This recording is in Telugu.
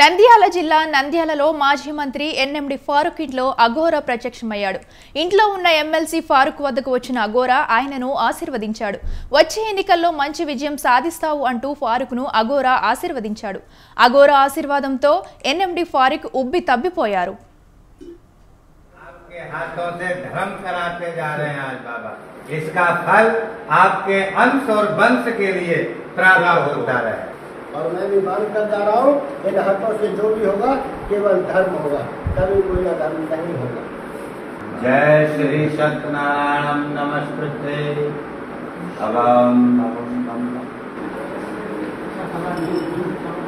नंद्याल जिल्ला नंद्याలలో మాజీ మంత్రి ఎన్ఎండి ఫారూక్ ఇంట్లో అఘోరా ప్రత్యక్షమయ్యాడు। ఇంట్లో ఉన్న ఎమ్మెల్సీ ఫారూక్ వద్దకు వచ్చిన అఘోరా ఆయనను ఆశీర్వదించాడు। వచ్చే ఎన్నికల్లో మంచి విజయం సాధిస్తావు అంటూ ఫారూక్ను అఘోరా ఆశీర్వదించాడు। అఘోరా ఆశీర్వాదంతో ఎన్ఎండి ఫారూక్ ఉబ్బి తబ్బిపోయారు। आपके हाथों से धर्म कराते जा रहे हैं आज बाबा, इसका फल आपके अंश और वंश के लिए प्रारंभ होता रहे। और मैं भी मांग कर जा रहा हूँ इन हाथों से जो भी होगा केवल धर्म होगा, कभी कोई अधर्म नहीं होगा। जय श्री सत्यनारायण नमस्ते। अब